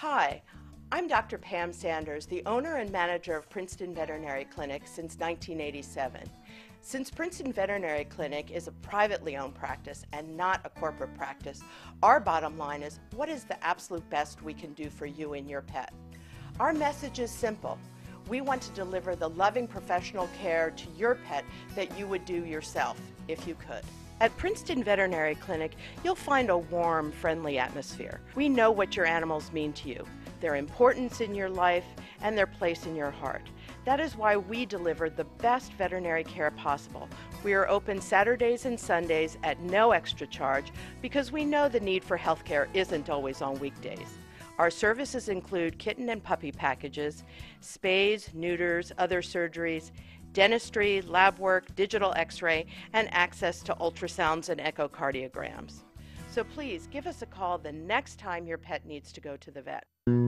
Hi, I'm Dr. Pam Sanders, the owner and manager of Princeton Veterinary Clinic since 1987. Since Princeton Veterinary Clinic is a privately owned practice and not a corporate practice, our bottom line is, what is the absolute best we can do for you and your pet? Our message is simple. We want to deliver the loving professional care to your pet that you would do yourself if you could. At Princeton Veterinary Clinic, you'll find a warm, friendly atmosphere. We know what your animals mean to you, their importance in your life, and their place in your heart. That is why we deliver the best veterinary care possible. We are open Saturdays and Sundays at no extra charge because we know the need for health care isn't always on weekdays. Our services include kitten and puppy packages, spays, neuters, other surgeries, dentistry, lab work, digital x-ray, and access to ultrasounds and echocardiograms. So please give us a call the next time your pet needs to go to the vet.